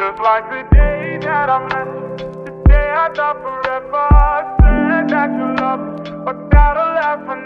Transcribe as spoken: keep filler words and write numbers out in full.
Just like the day that I met you, the day I thought forever. I said that you loved me, but that'll happen.